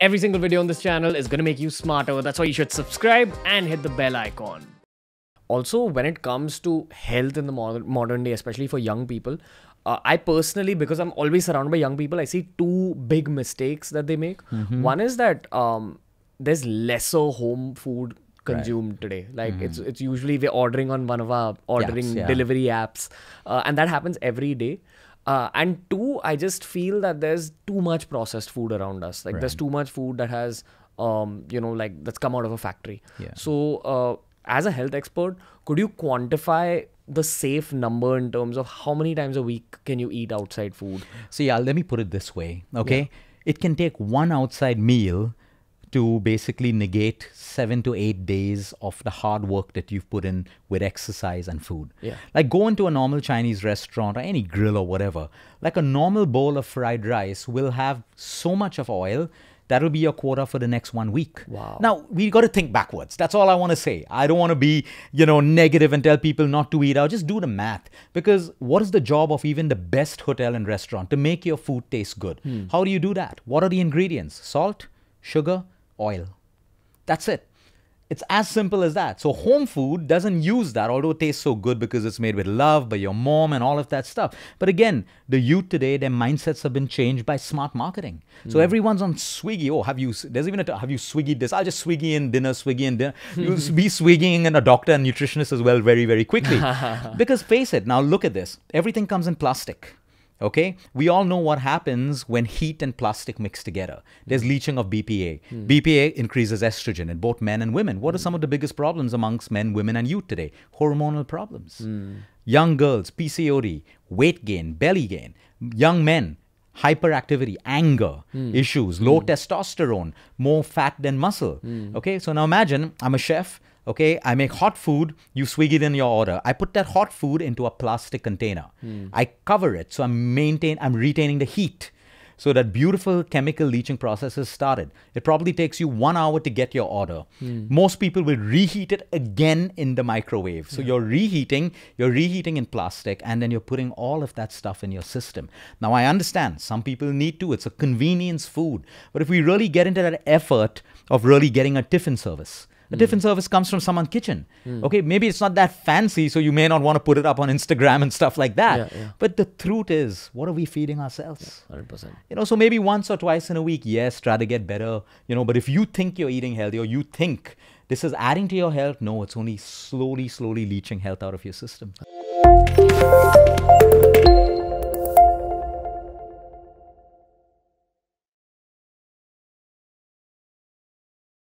Every single video on this channel is gonna make you smarter. That's why you should subscribe and hit the bell icon. Also, when it comes to health in the modern day, especially for young people, I personally, because I'm always surrounded by young people, I see two big mistakes that they make. Mm-hmm. One is that there's lesser home food consumed today. Like it's usually we're ordering on one of our delivery apps, and that happens every day. And two, I just feel that there's too much processed food around us. Like there's too much food that has, you know, like that's come out of a factory. Yeah. So as a health expert, could you quantify the safe number in terms of how many times a week can you eat outside food? So yeah, let me put it this way, okay? Yeah. It can take one outside meal to basically negate 7 to 8 days of the hard work that you've put in with exercise and food. Yeah. Like go into a normal Chinese restaurant or any grill or whatever, like a normal bowl of fried rice will have so much of oil. That'll be your quota for the next 1 week. Wow. Now, we got to think backwards. That's all I want to say. I don't want to be, you know, negative and tell people not to eat out. Just do the math. Because what is the job of even the best hotel and restaurant? To make your food taste good. Hmm. How do you do that? What are the ingredients? Salt, sugar, oil. That's it. It's as simple as that. So home food doesn't use that, although it tastes so good because it's made with love by your mom and all of that stuff. But again, the youth today, their mindsets have been changed by smart marketing. So everyone's on Swiggy. Oh, have you Swiggy'd this? I'll just Swiggy in dinner, Swiggy in dinner. You'll be Swiggying and a doctor and nutritionist as well very, very quickly. Because face it, now look at this. Everything comes in plastic. Okay, we all know what happens when heat and plastic mix together. There's leaching of BPA. BPA increases estrogen in both men and women. What are some of the biggest problems amongst men, women and youth today? Hormonal problems. Young girls, PCOD, weight gain, belly gain. Young men, hyperactivity, anger issues, low testosterone, more fat than muscle. Okay, so now imagine I'm a chef. Okay, I make hot food, you Swiggy in your order. I put that hot food into a plastic container. I cover it, so I'm retaining the heat. So that beautiful chemical leaching process has started. It probably takes you 1 hour to get your order. Most people will reheat it again in the microwave. So you're reheating in plastic, and then you're putting all of that stuff in your system. Now I understand some people need to, it's a convenience food. But if we really get into that effort of really getting a tiffin service, a tiffin service comes from someone's kitchen. Okay, maybe it's not that fancy, so you may not want to put it up on Instagram and stuff like that. But the truth is, what are we feeding ourselves? 100%. You know, so maybe once or twice in a week, yes, try to get better, you know, but if you think you're eating healthy or you think this is adding to your health, no, it's only slowly, slowly leaching health out of your system.